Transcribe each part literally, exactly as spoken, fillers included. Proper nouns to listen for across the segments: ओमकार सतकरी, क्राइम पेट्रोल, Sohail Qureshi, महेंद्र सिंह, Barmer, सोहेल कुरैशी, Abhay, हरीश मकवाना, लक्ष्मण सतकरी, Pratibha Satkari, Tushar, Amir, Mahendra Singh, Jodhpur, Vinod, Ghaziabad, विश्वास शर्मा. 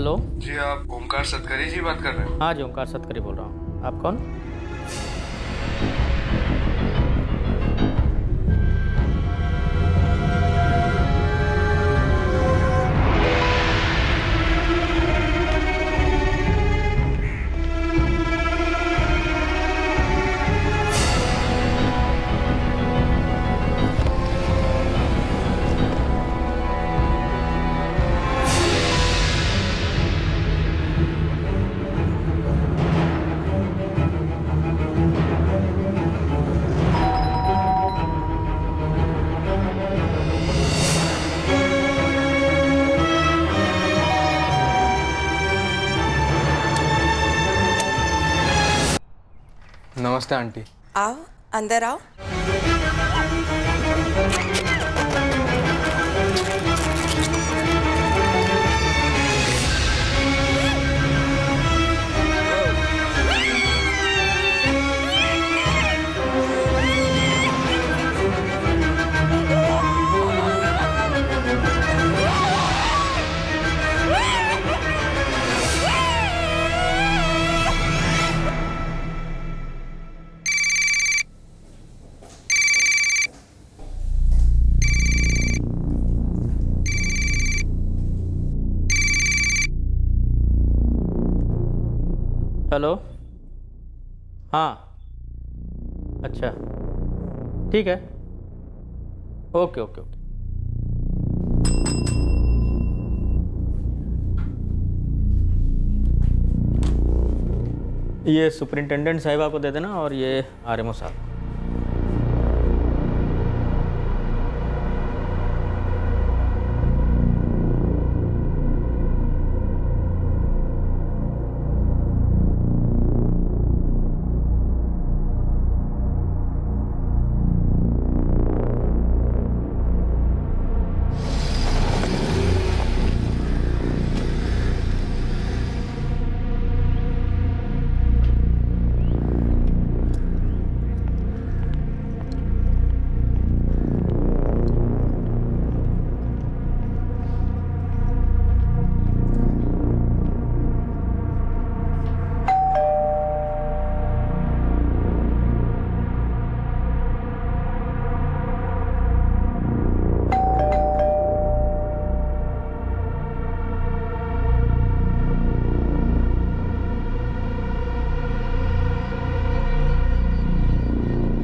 Hello जी, आप ओमकार सतकरी जी बात कर रहे हैं? हाँ जी, ओमकार सतकरी बोल रहा हूँ। आप कौन? नमस्ते आंटी। आओ अंदर आओ। हेलो, हाँ, अच्छा, ठीक है, ओके ओके ओके। ये सुपरिंटेंडेंट साहिब आपको दे देना और ये आरएमओ साहब।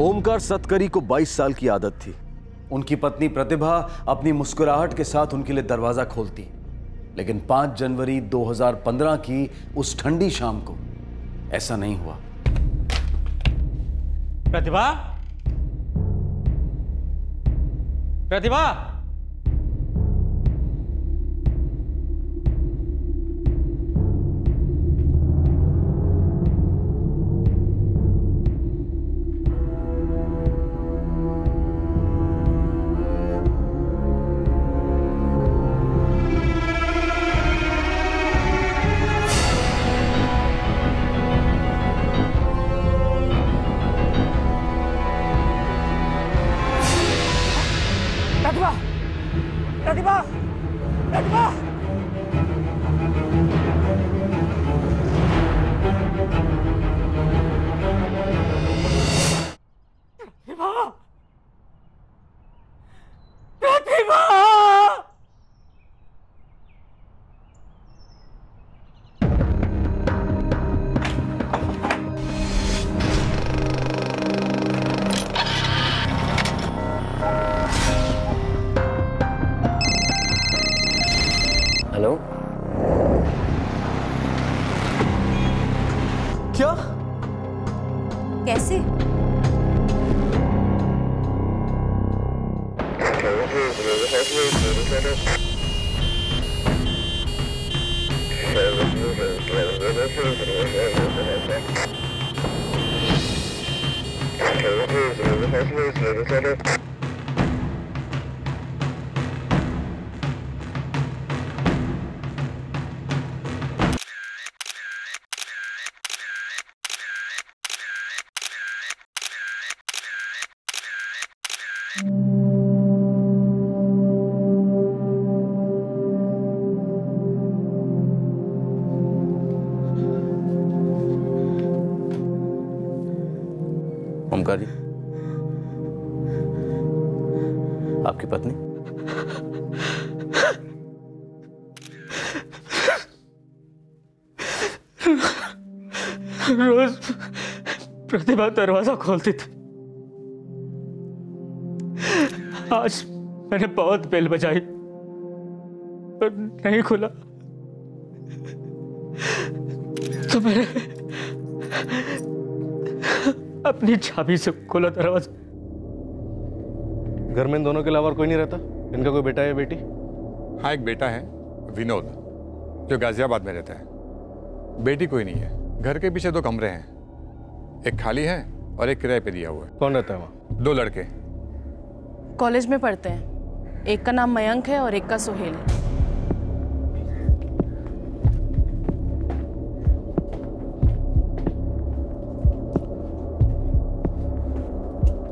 ओमकार सतकरी को बाईस साल की आदत थी। उनकी पत्नी प्रतिभा अपनी मुस्कुराहट के साथ उनके लिए दरवाजा खोलती, लेकिन पाँच जनवरी दो हज़ार पंद्रह की उस ठंडी शाम को ऐसा नहीं हुआ। प्रतिभा, प्रतिभा, आपकी पत्नी? रोज प्रतिभा दरवाजा खोलती थी। आज मैंने बहुत बेल बजाई पर नहीं खुला, तो मैंने अपनी चाबी से खोला दरवाजा। घर में इन दोनों के अलावा कोई नहीं रहता? इनका कोई बेटा है या बेटी? हाँ, एक बेटा है विनोद, जो गाजियाबाद में रहता है। बेटी कोई नहीं है। घर के पीछे दो कमरे हैं, एक खाली है और एक किराए पे दिया हुआ है। कौन रहता है वहाँ? दो लड़के कॉलेज में पढ़ते हैं, एक का नाम मयंक है और एक का सोहेल है।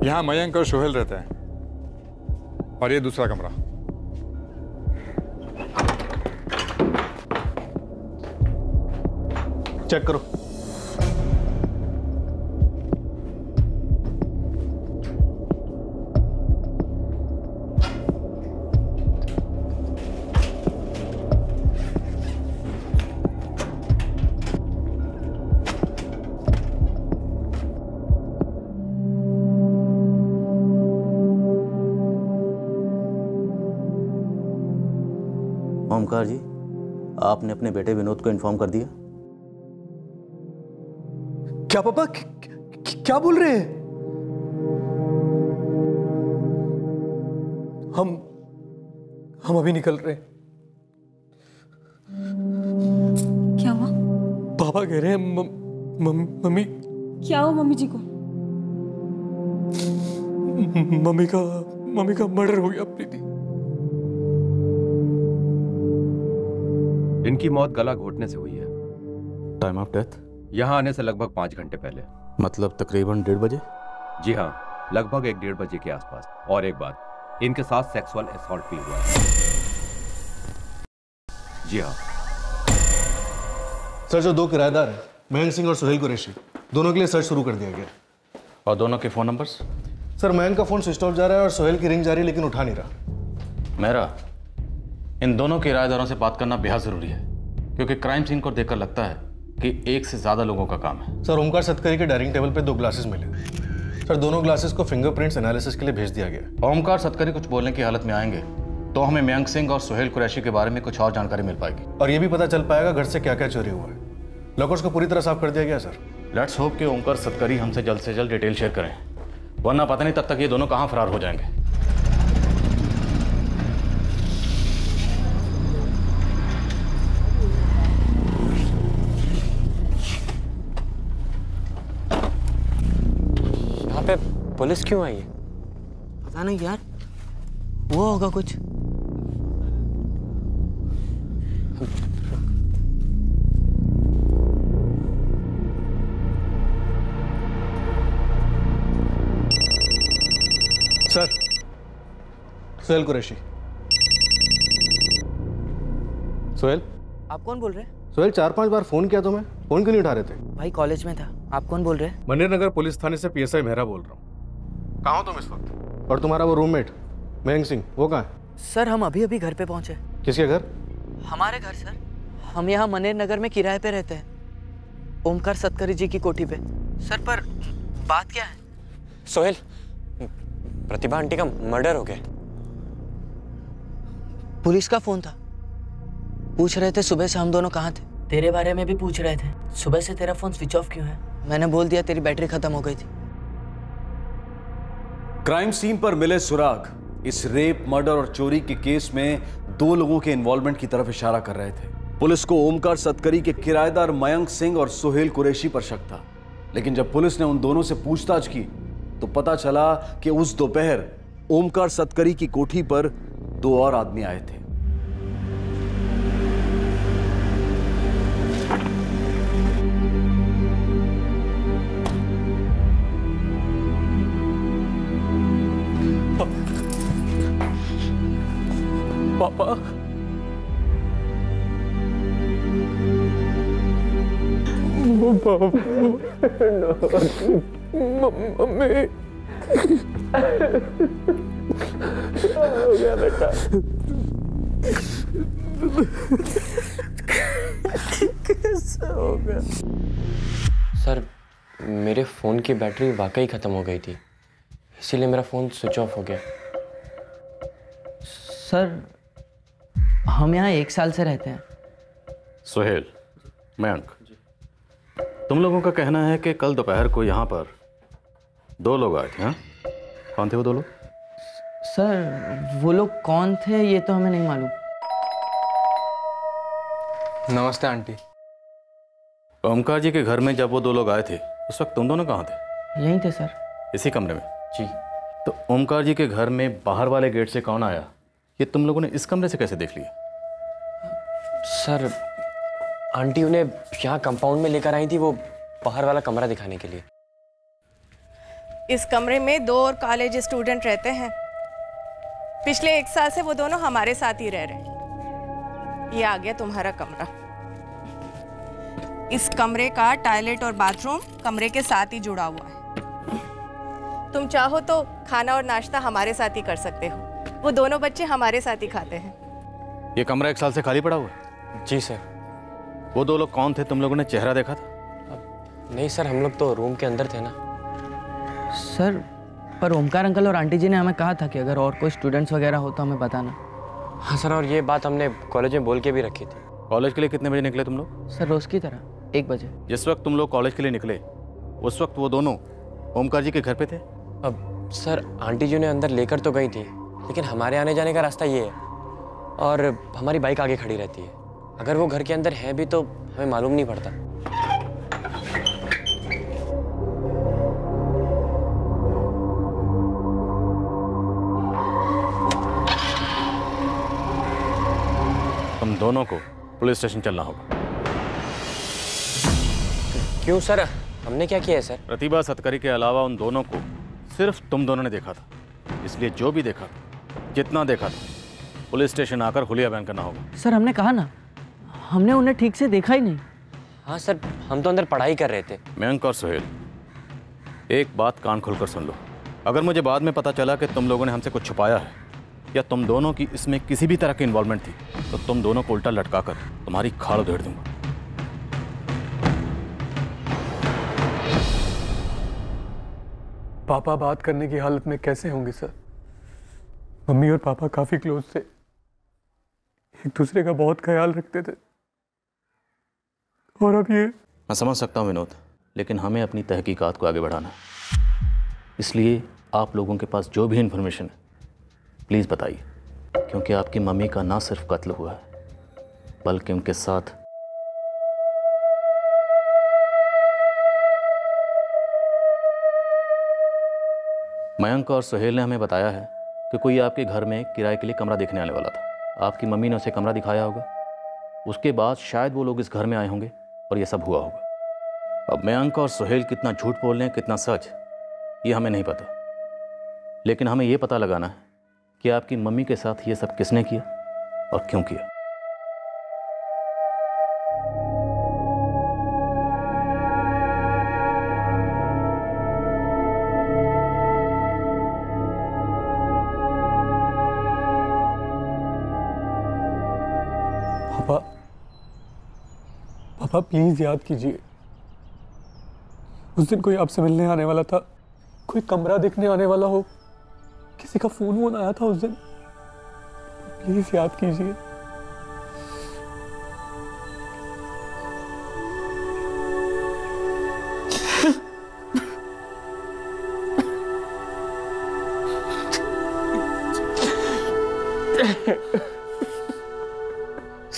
यहाँ मयंक और सोहेल रहते हैं और ये दूसरा कमरा। चेक करो। ओमकार जी, आपने अपने बेटे विनोद को इन्फॉर्म कर दिया? क्या पापा, क्या बोल रहे हैं? हम हम अभी निकल रहे हैं। क्या हुआ? पापा कह रहे हैं मम्मी। क्या हुआ मम्मी जी को? मम्मी का मम्मी का मर्डर हो गया। प्रीति, इनकी मौत गला घोटने से हुई है। Time of death? यहाँ आने से लगभग पाँच घंटे पहले। मतलब तकरीबन डेढ़ बजे? जी हाँ, लगभग एक डेढ़ बजे के आसपास। और एक बात, इनके साथ सेक्सुअल असॉल्ट भी हुआ। जी हाँ सर, जो दो किराएदार हैं, महेंद्र सिंह और सोहेल कुरैशी, दोनों के लिए सर्च शुरू कर दिया गया। और दोनों के फ़ोन नंबर्स? सर, महेंद्र का फ़ोन स्विच ऑफ जा रहा है और सोहेल की रिंग जा रही है, लेकिन उठा नहीं रहा। मेरा इन दोनों किराएदारों से बात करना बेहद ज़रूरी है, क्योंकि क्राइम सीन को देखकर लगता है कि एक से ज़्यादा लोगों का काम है। सर, ओमकार सतकरी के डाइनिंग टेबल पे दो ग्लासेस मिले। सर, दोनों ग्लासेस को फिंगरप्रिंट्स एनालिसिस के लिए भेज दिया गया। ओमकार सतकरी कुछ बोलने की हालत में आएंगे तो हमें मयंक सिंह और सोहेल कुरैशी के बारे में कुछ और जानकारी मिल पाएगी, और ये भी पता चल पाएगा घर से क्या क्या चोरी हुआ है। लॉकर्स को पूरी तरह साफ कर दिया गया। सर, लेट्स होप कि ओमकार सतकरी हमसे जल्द से जल्द डिटेल शेयर करें, वरना पता नहीं तब तक ये दोनों कहाँ फरार हो जाएंगे। पुलिस क्यों आई है? पता नहीं यार, वो होगा कुछ। सर, सोहेल कुरैशी। सोहेल, आप कौन बोल रहे हैं? सोहेल, चार पांच बार फोन किया तुम्हें, फोन क्यों नहीं उठा रहे थे? भाई कॉलेज में था। आप कौन बोल रहे हैं? मनेर नगर पुलिस थाने से पीएसआई मेहरा बोल रहा हूँ। कहाँ हो तुम इस वक्त? और तुम्हारा वो रूममेट मयंक सिंह, वो कहाँ है? सर, हम अभी अभी घर पे पहुँचे। किसके घर? हमारे घर सर। हम यहाँ मनेर नगर में किराए पे रहते हैं, ओमकार सतकरी जी की कोठी पे। सर, पर बात क्या है? सोहेल, प्रतिभा आंटी का मर्डर हो गया। पुलिस का फोन था, पूछ रहे थे सुबह से हम दोनों कहाँ थे। तेरे बारे में भी पूछ रहे थे, सुबह से तेरा फोन स्विच ऑफ क्यों है? मैंने बोल दिया तेरी बैटरी खत्म हो गई थी। क्राइम सीन पर मिले सुराग इस रेप, मर्डर और चोरी के केस में दो लोगों के इन्वॉल्वमेंट की तरफ इशारा कर रहे थे। पुलिस को ओमकार सतकरी के किराएदार मयंक सिंह और सोहेल कुरैशी पर शक था, लेकिन जब पुलिस ने उन दोनों से पूछताछ की तो पता चला कि उस दोपहर ओमकार सतकरी की कोठी पर दो और आदमी आए थे। पापा, मम्मी, हो गया बेटा। कैसे हो गया? सर मेरे फ़ोन की बैटरी वाकई ख़त्म हो गई थी, इसीलिए मेरा फ़ोन स्विच ऑफ हो गया। सर हम यहाँ एक साल से रहते हैं। सोहेल, मयंक, तुम लोगों का कहना है कि कल दोपहर को यहाँ पर दो लोग आए थे। हाँ, कौन थे वो दो लोग? सर वो लोग कौन थे ये तो हमें नहीं मालूम। नमस्ते आंटी। ओमकार जी के घर में जब वो दो लोग आए थे उस वक्त तुम दोनों कहाँ थे? यहीं थे सर, इसी कमरे में। जी। तो ओमकार जी के घर में बाहर वाले गेट से कौन आया ये तुम लोगों ने इस कमरे से कैसे देख लिया? सर आंटी उन्हें यहाँ कंपाउंड में लेकर आई थी वो बाहर वाला कमरा दिखाने के लिए। इस कमरे में दो और कॉलेज स्टूडेंट रहते हैं, पिछले एक साल से वो दोनों हमारे साथ ही रह रहे हैं। ये आ गया तुम्हारा कमरा। इस कमरे का टॉयलेट और बाथरूम कमरे के साथ ही जुड़ा हुआ है। तुम चाहो तो खाना और नाश्ता हमारे साथ ही कर सकते हो, वो दोनों बच्चे हमारे साथ ही खाते हैं। ये कमरा एक साल से खाली पड़ा हुआ है? जी सर। वो दो लोग कौन थे? तुम लोगों ने चेहरा देखा था? नहीं सर, हम लोग तो रूम के अंदर थे ना। सर पर ओमकार अंकल और आंटी जी ने हमें कहा था कि अगर और कोई स्टूडेंट्स वगैरह हो तो हमें बताना। हाँ सर, और ये बात हमने कॉलेज में बोल के भी रखी थी। कॉलेज के लिए कितने बजे निकले तुम लोग? सर रोज़ की तरह एक बजे। जिस वक्त तुम लोग कॉलेज के लिए निकले उस वक्त वो दोनों ओमकार जी के घर पे थे? अब सर आंटी जी ने अंदर लेकर तो गई थी, लेकिन हमारे आने जाने का रास्ता ये है और हमारी बाइक आगे खड़ी रहती है। अगर वो घर के अंदर है भी तो हमें मालूम नहीं पड़ता। तुम दोनों को पुलिस स्टेशन चलना होगा। क्यों सर, हमने क्या किया है सर? प्रतिभा सत्करी के अलावा उन दोनों को सिर्फ तुम दोनों ने देखा था, इसलिए जो भी देखा जितना देखा था पुलिस स्टेशन आकर हुलिया बयान करना होगा। सर हमने कहा ना, हमने उन्हें ठीक से देखा ही नहीं। हाँ सर, हम तो अंदर पढ़ाई कर रहे थे। मयंक और सोहेल, एक बात कान खोलकर सुन लो। अगर मुझे बाद में पता चला कि तुम लोगों ने हमसे कुछ छुपाया है या तुम दोनों की इसमें किसी भी तरह की इन्वॉल्वमेंट थी तो तुम दोनों को उल्टा लटका कर तुम्हारी खाल उधेड़ दूंगा। पापा बात करने की हालत में कैसे होंगे सर? मम्मी और पापा काफी क्लोज थे, एक दूसरे का बहुत ख्याल रखते थे, और अब ये। मैं समझ सकता हूँ विनोद, लेकिन हमें अपनी तहकीकात को आगे बढ़ाना है, इसलिए आप लोगों के पास जो भी इन्फॉर्मेशन है प्लीज़ बताइए, क्योंकि आपकी मम्मी का ना सिर्फ कत्ल हुआ है बल्कि उनके साथ। मयंक और सोहेल ने हमें बताया है कि कोई आपके घर में किराए के लिए कमरा देखने आने वाला था, आपकी मम्मी ने उसे कमरा दिखाया होगा, उसके बाद शायद वो लोग इस घर में आए होंगे और ये सब हुआ होगा। अब मयंक और सोहेल कितना झूठ बोल रहे हैं कितना सच ये हमें नहीं पता, लेकिन हमें ये पता लगाना है कि आपकी मम्मी के साथ ये सब किसने किया और क्यों किया। आप प्लीज़ याद कीजिए, उस दिन कोई आपसे मिलने आने वाला था, कोई कमरा देखने आने वाला हो, किसी का फ़ोन वोन आया था उस दिन, प्लीज़ याद कीजिए।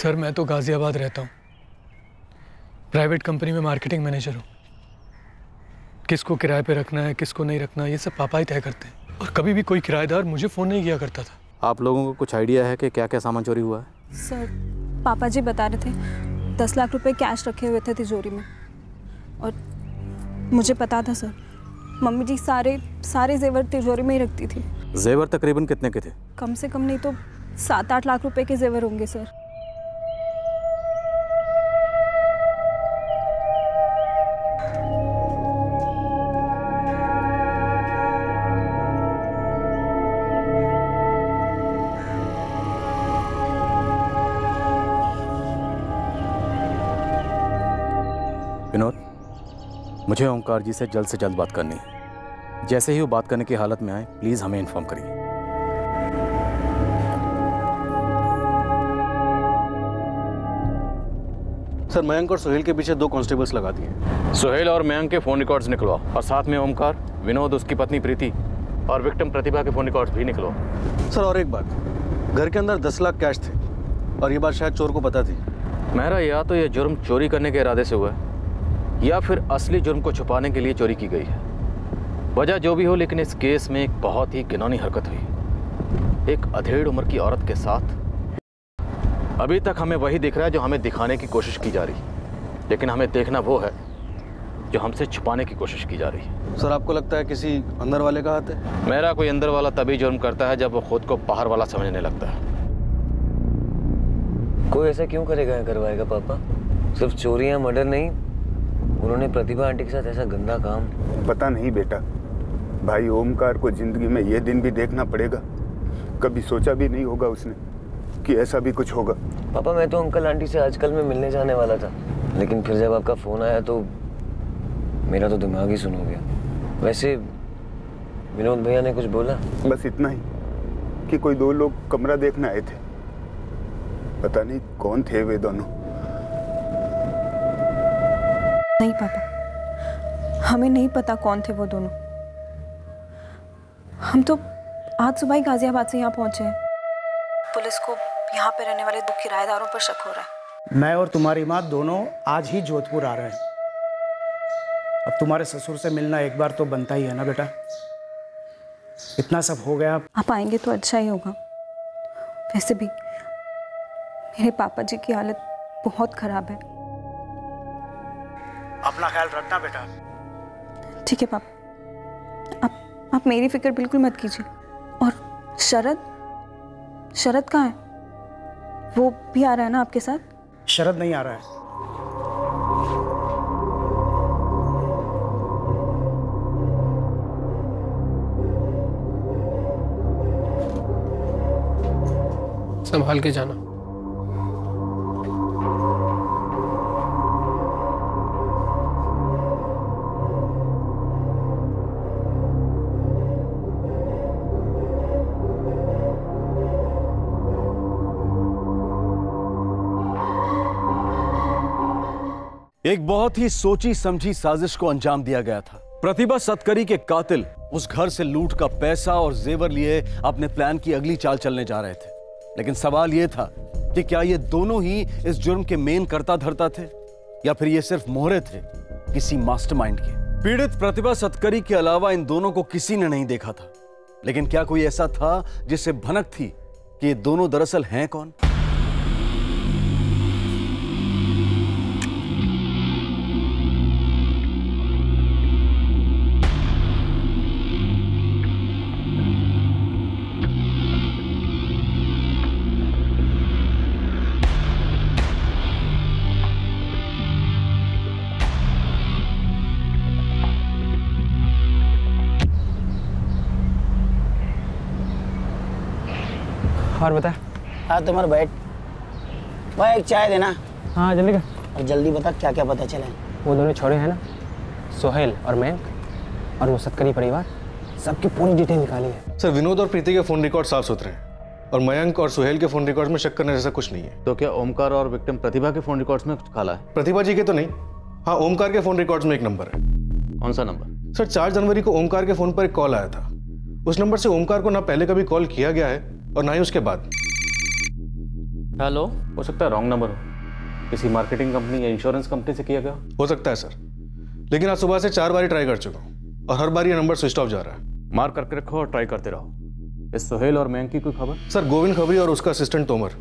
सर मैं तो गाज़ियाबाद रहता हूँ, प्राइवेट कंपनी में मार्केटिंग मैनेजर हूँ। किसको किराए पे रखना है किसको नहीं रखना ये सब पापा ही तय करते हैं, और कभी भी कोई किराएदार मुझे फ़ोन नहीं किया करता था। आप लोगों को कुछ आइडिया है कि क्या क्या सामान चोरी हुआ है? सर पापा जी बता रहे थे दस लाख रुपए कैश रखे हुए थे तिजोरी में, और मुझे पता था सर, मम्मी जी सारे सारे जेवर तिजोरी में ही रखती थी। जेवर तकरीबन कितने के थे? कम से कम नहीं तो सात आठ लाख रुपये के जेवर होंगे सर। मुझे ओंकार जी से जल्द से जल्द बात करनी है। जैसे ही वो बात करने की हालत में आए प्लीज़ हमें इन्फॉर्म करिए। सर, मयंक और सोहेल के पीछे दो कांस्टेबल्स लगा दिए। सोहेल और मयंक के फ़ोन रिकॉर्ड्स निकलवाओ और साथ में ओमकार, विनोद, उसकी पत्नी प्रीति और विक्टिम प्रतिभा के फ़ोन रिकॉर्ड्स भी निकलवाओ। सर, और एक बात, घर के अंदर दस लाख कैश थे और ये बात शायद चोर को पता थी। मेरा या तो ये जुर्म चोरी करने के इरादे से हुआ है या फिर असली जुर्म को छुपाने के लिए चोरी की गई है। वजह जो भी हो, लेकिन इस केस में एक बहुत ही घिनौनी हरकत हुई एक अधेड़ उम्र की औरत के साथ। अभी तक हमें वही दिख रहा है जो हमें दिखाने की कोशिश की जा रही है, लेकिन हमें देखना वो है जो हमसे छुपाने की कोशिश की जा रही है। सर, आपको लगता है किसी अंदर वाले का हाथ है? मेरा कोई अंदर वाला तभी जुर्म करता है जब वो खुद को बाहर वाला समझने लगता है। कोई ऐसा क्यों करेगा या करवाएगा पापा? सिर्फ चोरी या मर्डर नहीं, उन्होंने प्रतिभा आंटी के साथ ऐसा गंदा काम। पता नहीं बेटा, भाई ओमकार को जिंदगी में ये दिन भी देखना पड़ेगा। कभी सोचा भी नहीं होगा उसने कि ऐसा भी कुछ होगा। पापा, मैं तो अंकल आंटी से आजकल में मिलने जाने वाला था, लेकिन फिर जब आपका फ़ोन आया तो मेरा तो दिमाग ही सुन हो गया। वैसे विनोद भैया ने कुछ बोला? बस इतना ही कि कोई दो लोग कमरा देखने आए थे, पता नहीं कौन थे वे दोनों। नहीं पापा, हमें नहीं पता कौन थे वो दोनों। हम तो आज सुबह ही गाजियाबाद से यहाँ पहुँचे हैं। पुलिस को यहाँ पे रहने वाले दो किराएदारों पर शक हो रहा है। मैं और तुम्हारी माँ दोनों आज ही जोधपुर आ रहे हैं। अब तुम्हारे ससुर से मिलना एक बार तो बनता ही है ना बेटा। इतना सब हो गया, आप आएंगे तो अच्छा ही होगा। वैसे भी मेरे पापा जी की हालत बहुत खराब है। अपना ख्याल रखना बेटा। ठीक है पापा, आप, आप मेरी फिक्र बिल्कुल मत कीजिए। और शरद शरद कहाँ है? वो भी आ रहा है ना आपके साथ? शरद नहीं आ रहा है। संभाल के जाना। एक बहुत ही सोची समझी साजिश को अंजाम दिया गया था। प्रतिभा सतकरी के कातिल उस घर से लूट का पैसा और जेवर लिए अपने प्लान की अगली चाल चलने जा रहे थे, लेकिन सवाल यह था कि क्या ये दोनों ही इस जुर्म के मेन कर्ता धर्ता थे या फिर ये सिर्फ मोहरे थे किसी मास्टरमाइंड के। पीड़ित प्रतिभा सतकरी के अलावा इन दोनों को किसी ने नहीं देखा था, लेकिन क्या कोई ऐसा था जिससे भनक थी कि ये दोनों दरअसल हैं कौन? और बता। हाँ तुम्हारे बैठ भाई, एक चाय देना। हाँ जल्दी कर। और जल्दी बता क्या क्या पता चला है। वो दोनों छोड़े हैं ना, सोहेल और मयंक और वो सतकरी परिवार, सबकी पूरी डिटेल निकाली है। सर, विनोद और प्रीति के फ़ोन रिकॉर्ड साफ सुथरे हैं और मयंक और सोहेल के फ़ोन रिकॉर्ड में शक करने जैसा कुछ नहीं है। तो क्या ओमकार और विक्टिम प्रतिभा के फ़ोन रिकॉर्ड्स में कुछ काला है? प्रतिभा जी के तो नहीं, हाँ ओमकार के फ़ोन रिकॉर्ड्स में एक नंबर है। कौन सा नंबर? सर, चार जनवरी को ओमकार के फ़ोन पर एक कॉल आया था। उस नंबर से ओमकार को ना पहले कभी कॉल किया गया है और ना ही उसके बाद। हेलो, हो सकता है रॉन्ग नंबर हो, किसी मार्केटिंग कंपनी या इंश्योरेंस कंपनी से किया गया हो सकता है सर। लेकिन आज सुबह से चार बार ट्राई कर चुका हूँ और हर बार ये नंबर स्विच ऑफ जा रहा है। मार्क करके रखो और ट्राई करते रहो। इस सोहेल और मयंक की कोई खबर? सर, गोविंद खबरी और उसका असिस्टेंट तोमर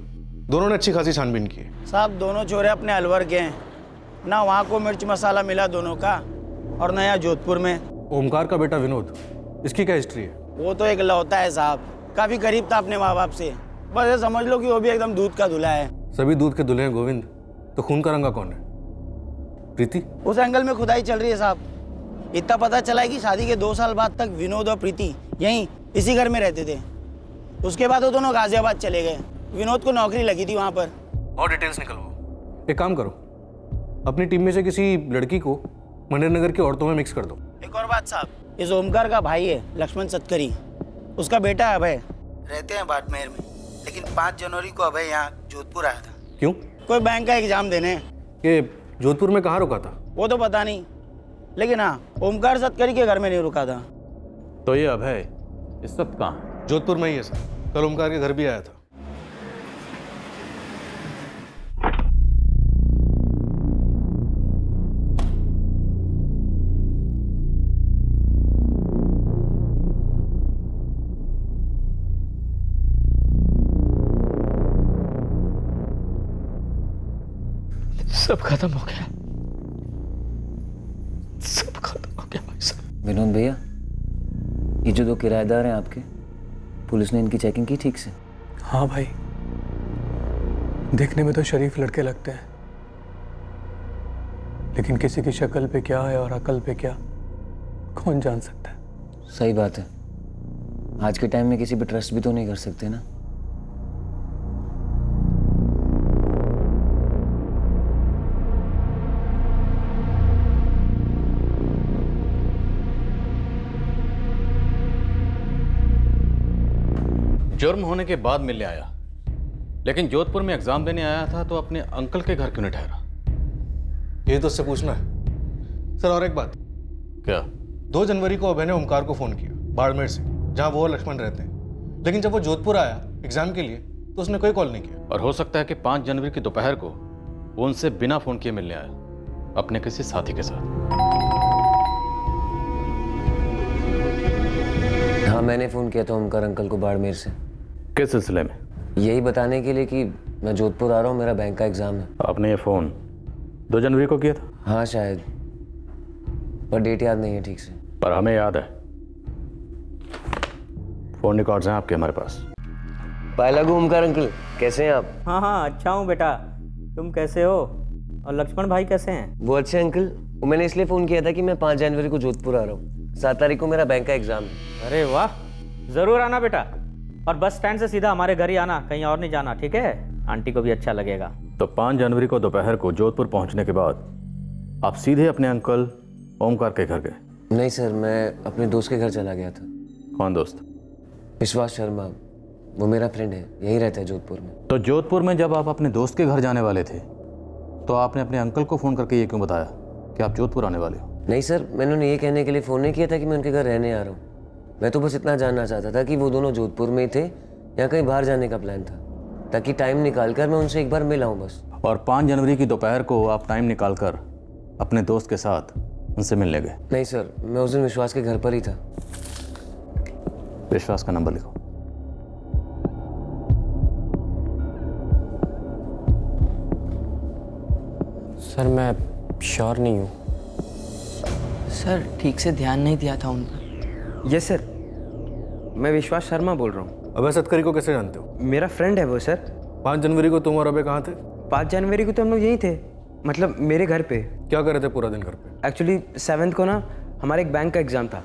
दोनों ने अच्छी खासी छानबीन की है। साहब, दोनों चोरे अपने अलवर के हैं ना, वहाँ को मिर्च मसाला मिला दोनों का और नया जोधपुर में। ओमकार का बेटा विनोद, इसकी क्या हिस्ट्री है? वो तो एक लौता है साहब, काफी गरीब था अपने माँ बाप से। बस ये समझ लो कि वो भी एकदम दूध का दूल्हा है। सभी दूध के दूल्हे हैं गोविंद, तो खून का रंगा कौन है? प्रीति? उस एंगल में खुदाई चल रही है साहब। इतना पता चला है कि शादी के दो साल बाद तक विनोद और प्रीति यहीं इसी घर में रहते थे। उसके बाद वो दोनों गाजियाबाद चले गए। विनोद को नौकरी लगी थी वहाँ पर। और डिटेल्स निकलवाओ। एक काम करो, अपनी टीम में से किसी लड़की को मनेर नगर की औरतों में मिक्स कर दो। एक और बात साहब, इस ओमकार का भाई है लक्ष्मण सतकरी, उसका बेटा है अभय, रहते हैं बाड़मेर में, लेकिन पाँच जनवरी को अभय यहाँ जोधपुर आया था। क्यों? कोई बैंक का एग्जाम देने। ये जोधपुर में कहाँ रुका था? वो तो पता नहीं, लेकिन हाँ ओमकार सतकरी के घर में नहीं रुका था। तो ये अभय इस सब कहाँ? जोधपुर में ही है सर, कल ओमकार के घर भी आया था। सब खत्म हो गया, सब खत्म हो गया भाई साहब। विनोद भैया, ये जो दो किराएदार हैं आपके, पुलिस ने इनकी चेकिंग की ठीक से? हाँ भाई, देखने में तो शरीफ लड़के लगते हैं, लेकिन किसी की शक्ल पे क्या है और अकल पे क्या, कौन जान सकता है। सही बात है, आज के टाइम में किसी पे ट्रस्ट भी तो नहीं कर सकते ना। जुर्म होने के बाद मिलने आया, लेकिन जोधपुर में एग्जाम देने आया था तो अपने अंकल के घर क्यों नहीं ठहरा? ये तो उससे पूछना है सर। और एक बात, क्या दो जनवरी को अभय ने ओमकार को फोन किया बाड़मेर से, जहाँ वो और लक्ष्मण रहते हैं, लेकिन जब वो जोधपुर आया एग्जाम के लिए तो उसने कोई कॉल नहीं किया। और हो सकता है कि पाँच जनवरी की दोपहर को वो उनसे बिना फोन किए मिलने आया, अपने किसी साथी के साथ। हाँ, मैंने फोन किया था ओमकार अंकल को बाड़मेर से। किस सिलसिले में? यही बताने के लिए कि मैं जोधपुर आ रहा हूँ, मेरा बैंक का एग्जाम है। आपने ये फोन दो जनवरी को किया था? हाँ शायद, पर डेट याद नहीं है ठीक से। पर हमें याद है, फोन रिकॉर्ड्स हैं आपके हमारे पास। पायलग ओमकार अंकल, कैसे हैं आप? हाँ हाँ अच्छा हूँ बेटा, तुम कैसे हो? और लक्ष्मण भाई कैसे हैं? वो अच्छे अंकल, वो मैंने इसलिए फ़ोन किया था कि मैं पाँच जनवरी को जोधपुर आ रहा हूँ, सात तारीख को मेरा बैंक का एग्जाम है। अरे वाह, ज़रूर आना बेटा, और बस स्टैंड से सीधा हमारे घर ही आना, कहीं और नहीं जाना, ठीक है? आंटी को भी अच्छा लगेगा। तो पाँच जनवरी को दोपहर को जोधपुर पहुंचने के बाद आप सीधे अपने अंकल ओमकार के घर गए? नहीं सर, मैं अपने दोस्त के घर चला गया था। कौन दोस्त? विश्वास शर्मा, वो मेरा फ्रेंड है, यही रहता है जोधपुर में। तो जोधपुर में जब आप अपने दोस्त के घर जाने वाले थे तो आपने अपने अंकल को फ़ोन करके ये क्यों बताया कि आप जोधपुर आने वाले हो? नहीं सर, मैंने उन्हें ये कहने के लिए फ़ोन नहीं किया था कि मैं उनके घर रहने आ रहा हूँ, मैं तो बस इतना जानना चाहता था कि वो दोनों जोधपुर में ही थे या कहीं बाहर जाने का प्लान था, ताकि टाइम निकालकर मैं उनसे एक बार मिला हूँ बस। और पाँच जनवरी की दोपहर को आप टाइम निकालकर अपने दोस्त के साथ उनसे मिलने गए? नहीं सर, मैं उस दिन विश्वास के घर पर ही था। विश्वास का नंबर लिखो। सर मैं श्योर नहीं हूँ। सर ठीक से ध्यान नहीं दिया था उन पर। यस सर, मैं विश्वास शर्मा बोल रहा हूँ। अभय सतकरी को कैसे जानते हो? मेरा फ्रेंड है वो सर। पाँच जनवरी को तुम और अभय कहाँ थे? पाँच जनवरी को तो हम लोग यहीं थे, मतलब मेरे घर पे। क्या कर रहे थे पूरा दिन घर पे? एक्चुअली सेवन्थ को ना हमारे एक बैंक का एग्ज़ाम था,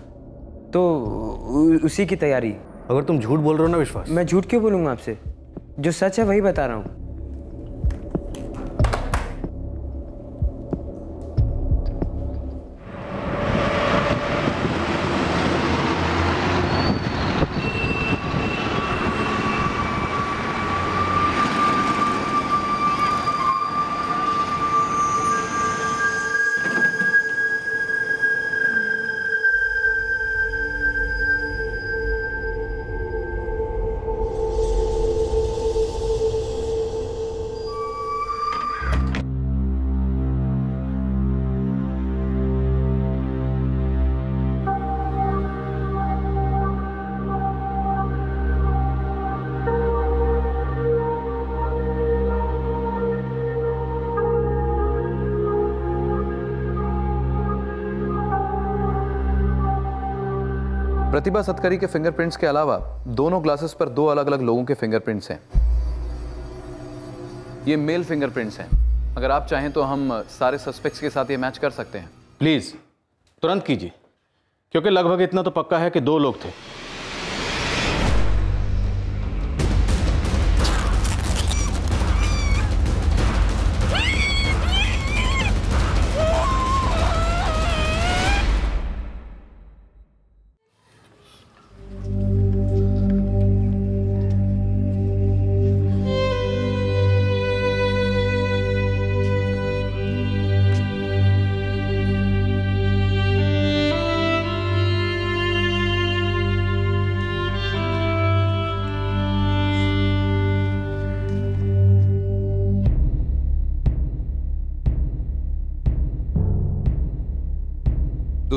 तो उसी की तैयारी। अगर तुम झूठ बोल रहे हो ना विश्वास। मैं झूठ क्यों बोलूँगा आपसे, जो सच है वही बता रहा हूँ। प्रतिभा सतकरी के फिंगरप्रिंट्स के अलावा दोनों ग्लासेस पर दो अलग अलग लोगों के फिंगरप्रिंट्स हैं। ये मेल फिंगरप्रिंट्स हैं। अगर आप चाहें तो हम सारे सस्पेक्ट्स के साथ ये मैच कर सकते हैं। प्लीज़ तुरंत कीजिए, क्योंकि लगभग इतना तो पक्का है कि दो लोग थे।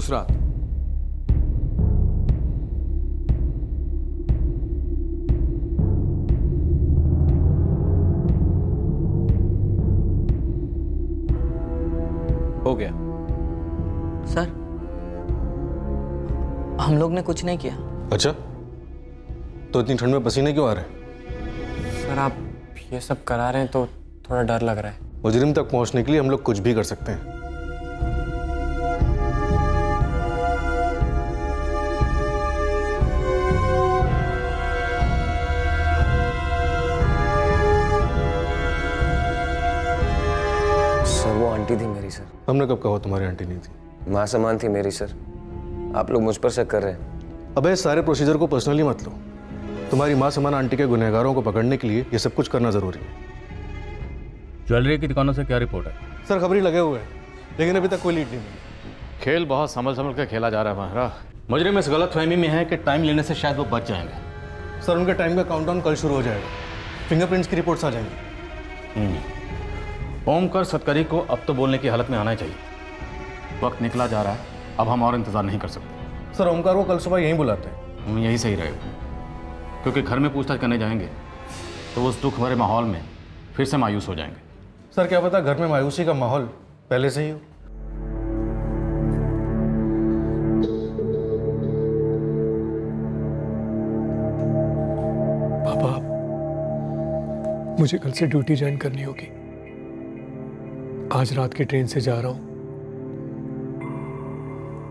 गुजरात। हो गया सर, हम लोग ने कुछ नहीं किया। अच्छा, तो इतनी ठंड में पसीने क्यों आ रहे? सर आप ये सब करा रहे हैं तो थोड़ा डर लग रहा है। मुजरिम तक पहुंचने के लिए हम लोग कुछ भी कर सकते हैं। सर वो आंटी थी मेरी। सर हमने कब कहा तुम्हारी आंटी नहीं थी? माँ समान थी मेरी। सर आप लोग मुझ पर शक कर रहे हैं। अबे सारे प्रोसीजर को पर्सनली मत लो। तुम्हारी माँ समान आंटी के गुनहगारों को पकड़ने के लिए ये सब कुछ करना जरूरी है। ज्वेलरी की दुकानों से क्या रिपोर्ट है? सर खबरी लगे हुए हैं, लेकिन अभी तक कोई लीड नहीं मिली। खेल बहुत संभल संभल कर खेला जा रहा है महाराज। मुजरिम इस गलतफहमी में है कि टाइम लेने से शायद वो बच जाएंगे। सर उनके टाइम का काउंटडाउन कल शुरू हो जाएगा। फिंगरप्रिंट्स की रिपोर्ट्स आ जाएंगी। ओमकार सतकरी को अब तो बोलने की हालत में आना चाहिए। वक्त निकला जा रहा है, अब हम और इंतजार नहीं कर सकते। सर ओमकार को कल सुबह यहीं बुलाते हैं। यही सही रहेगा, क्योंकि घर में पूछताछ करने जाएंगे तो उस दुख भरे माहौल में फिर से मायूस हो जाएंगे। सर क्या पता घर में मायूसी का माहौल पहले से ही हो। पापा मुझे कल से ड्यूटी ज्वाइन करनी होगी। आज रात की ट्रेन से जा रहा हूं।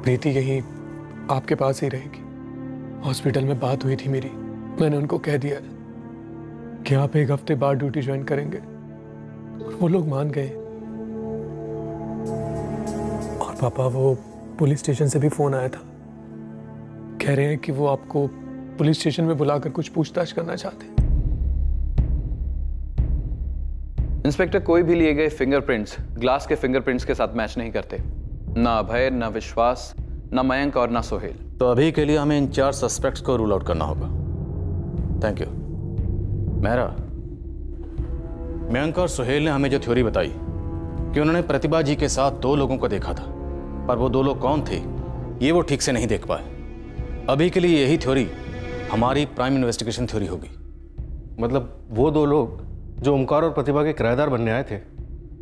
प्रीति यहीं आपके पास ही रहेगी। हॉस्पिटल में बात हुई थी मेरी, मैंने उनको कह दिया कि आप एक हफ्ते बाद ड्यूटी ज्वाइन करेंगे। वो लोग मान गए। और पापा वो पुलिस स्टेशन से भी फोन आया था, कह रहे हैं कि वो आपको पुलिस स्टेशन में बुलाकर कुछ पूछताछ करना चाहते हैं। इंस्पेक्टर कोई भी लिए गए फिंगरप्रिंट्स ग्लास के फिंगरप्रिंट्स के साथ मैच नहीं करते। ना अभय, ना विश्वास, ना मयंक और ना सोहेल। तो अभी के लिए हमें इन चार सस्पेक्ट्स को रूल आउट करना होगा। Thank you. मेहरा, मयंक और सुहेल ने हमें जो थ्योरी बताई कि उन्होंने प्रतिभा जी के साथ दो लोगों को देखा था, पर वो दो लोग कौन थे ये वो ठीक से नहीं देख पाए। अभी के लिए यही थ्योरी हमारी प्राइम इन्वेस्टिगेशन थ्योरी होगी। मतलब वो दो लोग जो ओमकार और प्रतिभा के किराएदार बनने आए थे,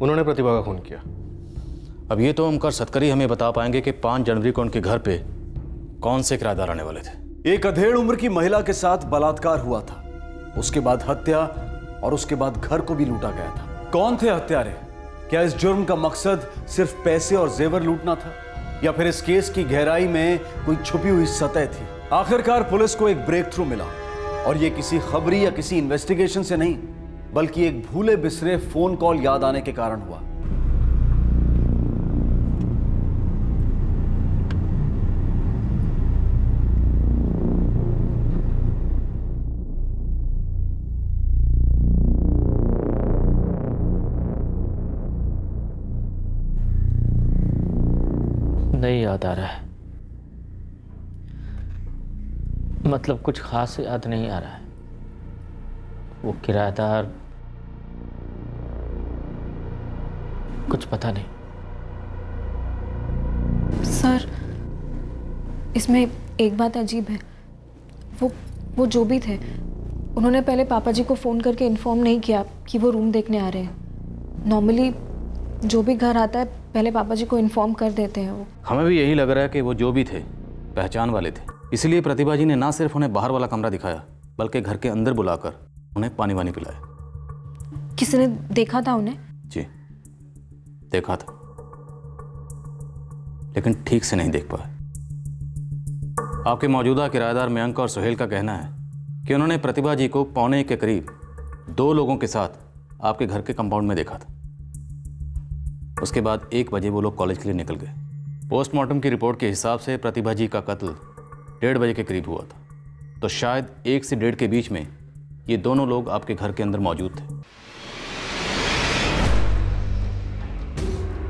उन्होंने प्रतिभा का खून किया। अब ये तो ओमकार सतकरी हमें बता पाएंगे कि पाँच जनवरी को उनके घर पर कौन से किराएदार आने वाले थे। एक अधेड़ उम्र की महिला के साथ बलात्कार हुआ था, उसके बाद हत्या और उसके बाद घर को भी लूटा गया था। कौन थे हत्यारे? क्या इस जुर्म का मकसद सिर्फ पैसे और जेवर लूटना था, या फिर इस केस की गहराई में कोई छुपी हुई सतह थी? आखिरकार पुलिस को एक ब्रेक थ्रू मिला, और यह किसी खबरी या किसी इन्वेस्टिगेशन से नहीं बल्कि एक भूले बिसरे फोन कॉल याद आने के कारण हुआ। नहीं याद आ रहा है, मतलब कुछ खास याद नहीं आ रहा है। वो किराएदार कुछ पता नहीं। सर इसमें एक बात अजीब है, वो वो जो भी थे उन्होंने पहले पापा जी को फ़ोन करके इन्फॉर्म नहीं किया कि वो रूम देखने आ रहे हैं। नॉर्मली जो भी घर आता है पहले पापा जी को इन्फॉर्म कर देते हैं वो। हमें भी यही लग रहा है कि वो जो भी थे पहचान वाले थे, इसलिए प्रतिभा जी ने ना सिर्फ उन्हें बाहर वाला कमरा दिखाया बल्कि घर के अंदर बुलाकर उन्हें पानी वानी पिलाया। किसी ने देखा था उन्हें? जी देखा था, लेकिन ठीक से नहीं देख पाया। आपके मौजूदा किराएदार मयंक और सुहेल का कहना है कि उन्होंने प्रतिभा जी को पौने के करीब दो लोगों के साथ आपके घर के कंपाउंड में देखा था। उसके बाद एक बजे वो लोग कॉलेज के लिए निकल गए। पोस्टमार्टम की रिपोर्ट के हिसाब से प्रतिभा जी का कत्ल डेढ़ बजे के करीब हुआ था, तो शायद एक से डेढ़ के बीच में ये दोनों लोग आपके घर के अंदर मौजूद थे।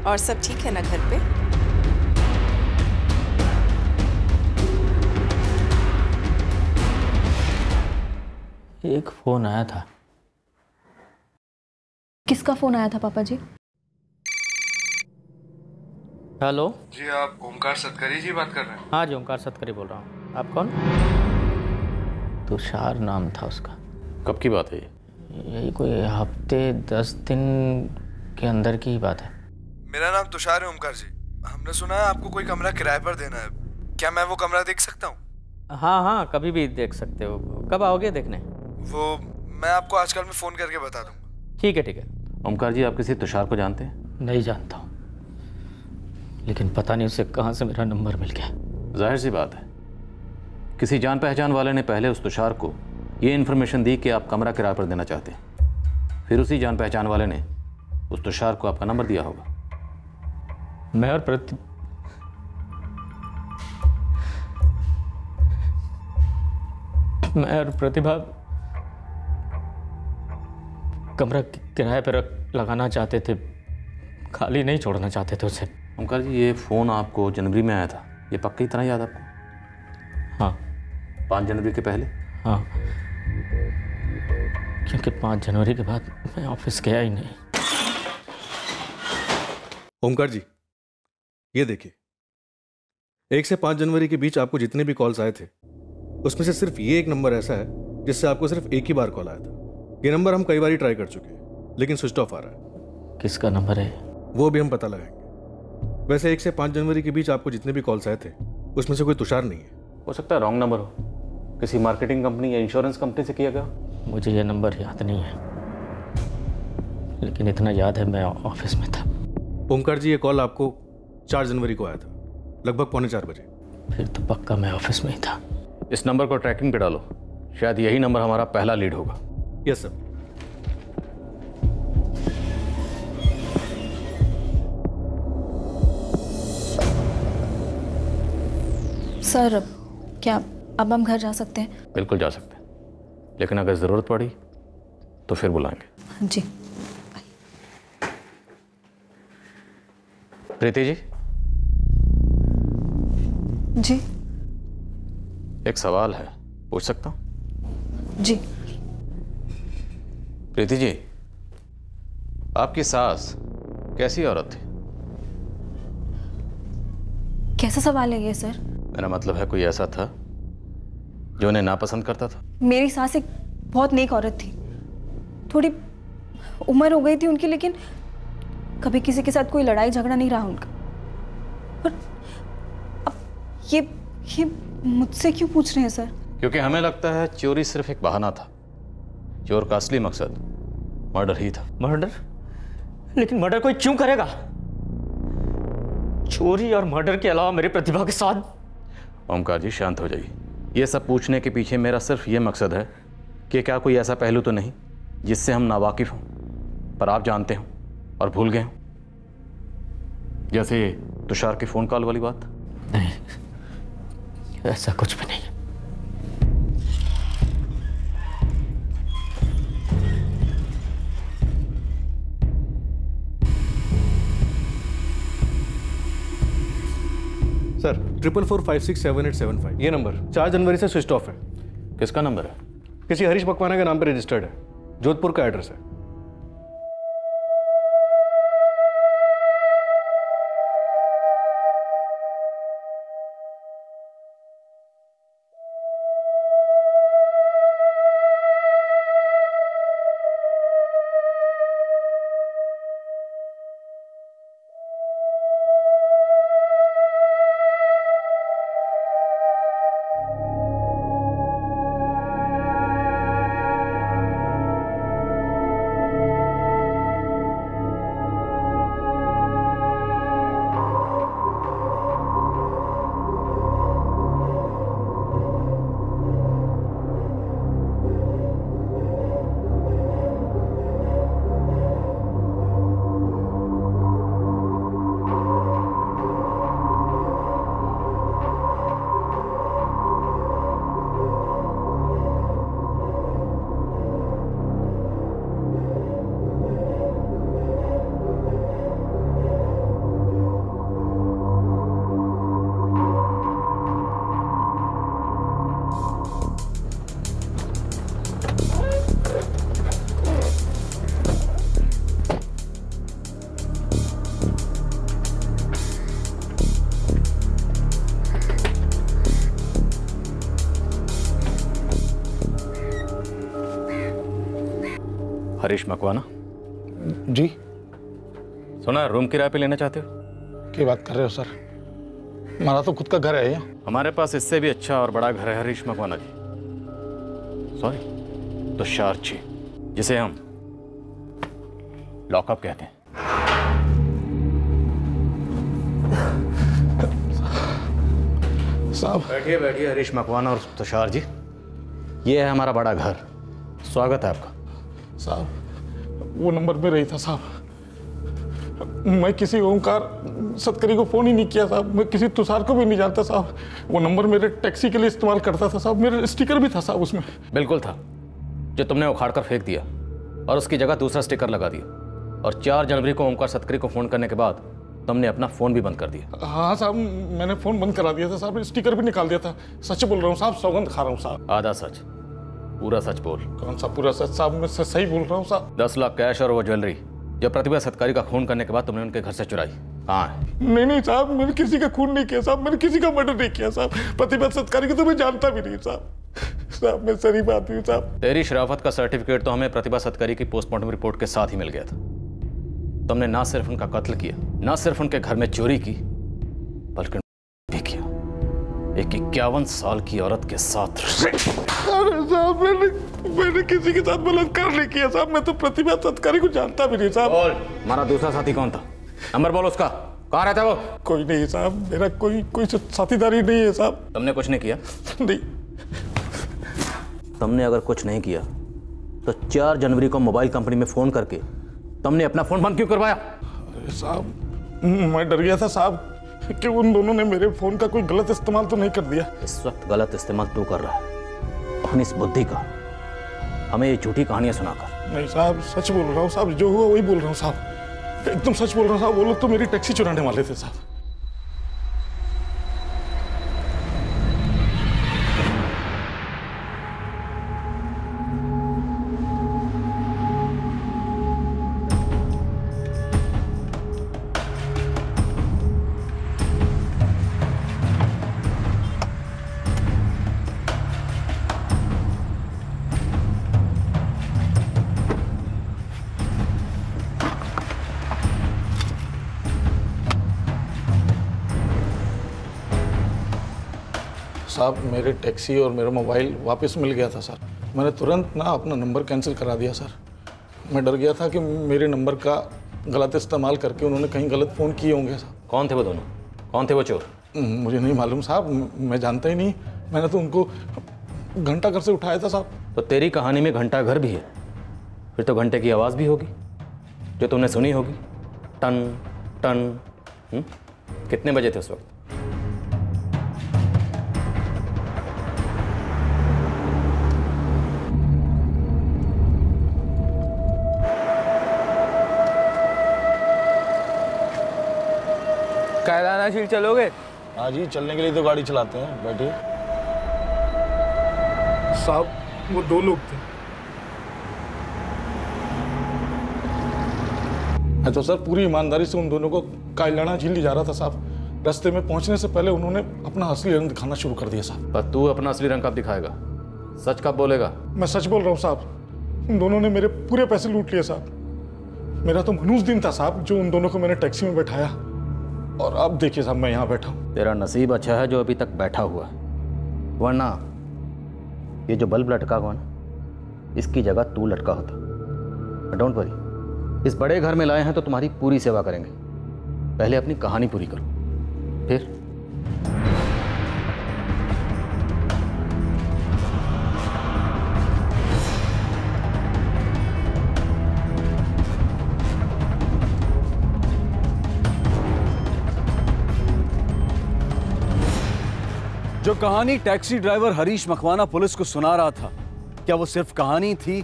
और सब ठीक है ना घर पे? एक फोन आया था। किसका फोन आया था पापा जी? हेलो जी, आप ओमकार सतकरी जी बात कर रहे हैं? हाँ जी, ओमकार सतकरी बोल रहा हूँ। आप कौन? तुषार नाम था उसका। कब की बात है ये? यही कोई हफ्ते दस दिन के अंदर की ही बात है। मेरा नाम तुषार है ओमकार जी। हमने सुना है आपको कोई कमरा किराए पर देना है, क्या मैं वो कमरा देख सकता हूँ? हाँ हाँ, कभी भी देख सकते हो। कब आओगे देखने? वो मैं आपको आजकल में फ़ोन करके बता दूँगा। ठीक है ठीक है। ओमकार जी, आप किसी तुषार को जानते हैं? नहीं जानता हूँ, लेकिन पता नहीं उसे कहाँ से मेरा नंबर मिल गया। जाहिर सी बात है, किसी जान पहचान वाले ने पहले उस तुषार को ये इन्फॉर्मेशन दी कि आप कमरा किराए पर देना चाहते हैं, फिर उसी जान पहचान वाले ने उस तुषार को आपका नंबर दिया होगा। मैं और प्रति मैं और प्रतिभा कमरा किराए पर लगाना चाहते थे, खाली नहीं छोड़ना चाहते थे उसे। ओमकार जी, ये फ़ोन आपको जनवरी में आया था, ये पक्की तरह याद आपको? हाँ। पाँच जनवरी के पहले? हाँ, क्योंकि पाँच जनवरी के बाद मैं ऑफिस गया ही नहीं। ओमकार जी, ये देखिए, एक से पाँच जनवरी के बीच आपको जितने भी कॉल्स आए थे उसमें से सिर्फ ये एक नंबर ऐसा है जिससे आपको सिर्फ एक ही बार कॉल आया था। ये नंबर हम कई बार ही ट्राई कर चुके हैं, लेकिन स्विच ऑफ आ रहा है। किसका नंबर है वो भी हम पता लगाएंगे। वैसे एक से पाँच जनवरी के बीच आपको जितने भी कॉल्स आए थे उसमें से कोई तुषार नहीं है। हो सकता है रॉन्ग नंबर हो, किसी मार्केटिंग कंपनी या इंश्योरेंस कंपनी से किया गया। मुझे यह नंबर याद नहीं है, लेकिन इतना याद है मैं ऑफिस में था। ओमकार जी, ये कॉल आपको चार जनवरी को आया था, लगभग पौने चार बजे। फिर तो पक्का मैं ऑफिस में ही था। इस नंबर को ट्रैकिंग पे डालो, शायद यही नंबर हमारा पहला लीड होगा। Yes sir. सर, क्या अब हम घर जा सकते हैं? बिल्कुल जा सकते हैं, लेकिन अगर ज़रूरत पड़ी तो फिर बुलाएंगे। जी। प्रीति जी। जी। एक सवाल है, पूछ सकता हूँ? जी। प्रीति जी, आपकी सास कैसी औरत थी? कैसा सवाल है ये सर? मेरा मतलब है कोई ऐसा था जो उन्हें नापसंद करता था? मेरी सास एक बहुत नेक औरत थी, थोड़ी उम्र हो गई थी उनकी, लेकिन कभी किसी के साथ कोई लड़ाई झगड़ा नहीं रहा उनका। पर अब ये ये मुझसे क्यों पूछ रहे हैं सर? क्योंकि हमें लगता है चोरी सिर्फ एक बहाना था, चोर का असली मकसद मर्डर ही था। मर्डर? लेकिन मर्डर कोई क्यों करेगा? चोरी और मर्डर के अलावा मेरी प्रतिभा के साथ। ओमकार जी, शांत हो जाइए। ये सब पूछने के पीछे मेरा सिर्फ ये मकसद है कि क्या कोई ऐसा पहलू तो नहीं जिससे हम नावाकिफ हों, पर आप जानते हो और भूल गए हों? जैसे तुषार के फ़ोन कॉल वाली बात? नहीं, ऐसा कुछ भी नहीं। Sir, triple four five six seven eight seven five ये नंबर चार जनवरी से स्विच ऑफ है। किसका नंबर है? किसी हरीश मकवाना के नाम पर रजिस्टर्ड है, जोधपुर का एड्रेस है। हरीश मकवाना जी। सुना रूम किराए पे लेना चाहते हो? क्या बात कर रहे हो सर, हमारा तो खुद का घर है। हमारे पास इससे भी अच्छा और बड़ा घर है हरीश मकवाना जी, सॉरी तुषार जी, जिसे हम लॉकअप कहते हैं। साहब बैठिए बैठिए हरीश मकवाना और तुषार जी, ये है हमारा बड़ा घर, स्वागत है आपका। साहब वो नंबर में रही था साहब, मैं किसी ओमकार सतकरी को फ़ोन ही नहीं किया साहब, मैं किसी तुषार को भी नहीं जानता साहब। वो नंबर मेरे टैक्सी के लिए इस्तेमाल करता था साहब, मेरे स्टिकर भी था साहब उसमें। बिल्कुल था, जो तुमने उखाड़ कर फेंक दिया और उसकी जगह दूसरा स्टिकर लगा दिया, और चार जनवरी को ओमकार सतकरी को फ़ोन करने के बाद तुमने अपना फ़ोन भी बंद कर दिया। हाँ साहब मैंने फ़ोन बंद करा दिया था साहब, स्टिकर भी निकाल दिया था। सच बोल रहा हूँ साहब, सौगंध खा रहा हूँ साहब। आधा सच, पूरा सच बोल। कौन सा पूरा सच साहब, मैं सही बोल रहा हूँ साहब। दस लाख कैश और वो ज्वेलरी जो प्रतिभा सत्कारी का खून करने के बाद तुमने उनके घर से चुराई। हाँ नहीं नहीं साहब, मैंने किसी का खून नहीं किया साहब, मैंने किसी का मर्डर नहीं किया साहब, प्रतिभा सत्कारी को तो मैं जानता भी नहीं साहब। साहब मैं सही बात हूँ साहब। तेरी शराफत का सर्टिफिकेट तो हमें प्रतिभा सत्कारी की पोस्टमार्टम रिपोर्ट के साथ ही मिल गया था। तुमने ना सिर्फ उनका कत्ल किया, ना सिर्फ उनके घर में चोरी की, बल्कि भी किया एक इक्यावन साल की औरत के साथ। अरे साहब मैंने मैंने किसी के साथ बलात्कार नहीं किया साहब, मैं तो प्रतिभा सत्कारी को जानता भी नहीं साहब। और हमारा दूसरा साथी कौन था, नंबर बोलो उसका, कहाँ रहता है वो? कोई नहीं साहब, मेरा कोई कोई साथीदारी नहीं है साहब। तुमने कुछ नहीं किया? नहीं। तुमने अगर कुछ नहीं किया तो चार जनवरी को मोबाइल कंपनी में फोन करके तुमने अपना फोन बंद क्यों करवाया? अरे साहब मैं डर गया था साहब कि उन दोनों ने मेरे फोन का कोई गलत इस्तेमाल तो नहीं कर दिया। इस वक्त गलत इस्तेमाल तू कर रहा है अपनी इस बुद्धि का, हमें ये झूठी कहानियां सुनाकर। नहीं साहब सच बोल रहा हूँ साहब, जो हुआ वही बोल रहा हूँ साहब, एकदम सच बोल रहा हूँ साहब। वो लोग तो मेरी टैक्सी चुराने वाले थे साहब। साहब मेरे टैक्सी और मेरा मोबाइल वापस मिल गया था सर, मैंने तुरंत ना अपना नंबर कैंसिल करा दिया सर। मैं डर गया था कि मेरे नंबर का गलत इस्तेमाल करके उन्होंने कहीं गलत फ़ोन किए होंगे साहब। कौन थे वो दोनों, कौन थे वो चोर? मुझे नहीं मालूम साहब, मैं जानता ही नहीं, मैंने तो उनको घंटा घर से उठाया था साहब। तो तेरी कहानी में घंटा घर भी है, फिर तो घंटे की आवाज़ भी होगी जो तुमने सुनी होगी, टन टन। हुँ? कितने बजे थे उस वक्त? कायरानाशील चलोगे? हाँ जी, चलने के लिए तो गाड़ी चलाते हैं। बैठिए साहब, वो दो लोग थे। मैं तो सर पूरी ईमानदारी से उन दोनों को कायरानाशील ले जा रहा था साहब, रास्ते में पहुंचने से पहले उन्होंने अपना असली रंग दिखाना शुरू कर दिया साहब। पर तू अपना असली रंग कब दिखाएगा, सच कब बोलेगा? मैं सच बोल रहा हूँ साहब, उन दोनों ने मेरे पूरे पैसे लूट लिए साहब। मेरा तो मनहूस दिन था साहब जो उन दोनों को मैंने टैक्सी में बैठाया, और अब देखिए साहब मैं यहाँ बैठा हूँ। तेरा नसीब अच्छा है जो अभी तक बैठा हुआ है, वरना ये जो बल्ब लटका हुआ ना, इसकी जगह तू लटका होता। डोंट वरी, इस बड़े घर में लाए हैं तो तुम्हारी पूरी सेवा करेंगे। पहले अपनी कहानी पूरी करो, फिर। जो कहानी taxi driver हरीश मकवाना police को सुना रहा था, क्या वो सिर्फ कहानी थी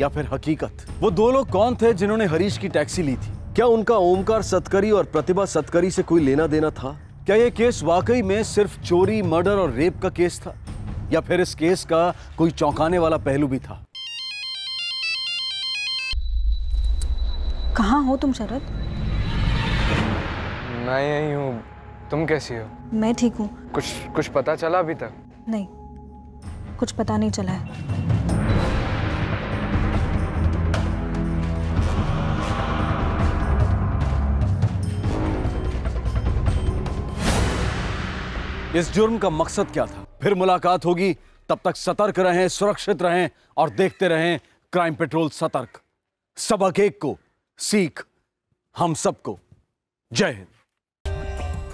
या फिर हकीकत? वो दो लोग कौन थे जिन्होंने हरीश की टैक्सी ली थी? क्या उनका ओमकार सतकरी और प्रतिभा सतकरी से कोई लेना देना था? क्या यह केस वाकई में सिर्फ चोरी, मर्डर और रेप का केस था, या फिर इस केस का कोई चौंकाने वाला पहलू भी था? कहाँ हो तुम शरद? मैं यही हूँ, तुम कैसी हो? मैं ठीक हूँ। कुछ कुछ पता चला अभी तक? नहीं, कुछ पता नहीं चला है। इस जुर्म का मकसद क्या था? फिर मुलाकात होगी, तब तक सतर्क रहें, सुरक्षित रहें और देखते रहें क्राइम पेट्रोल सतर्क। सबक एक को, सीख हम सबको। जय हिंद।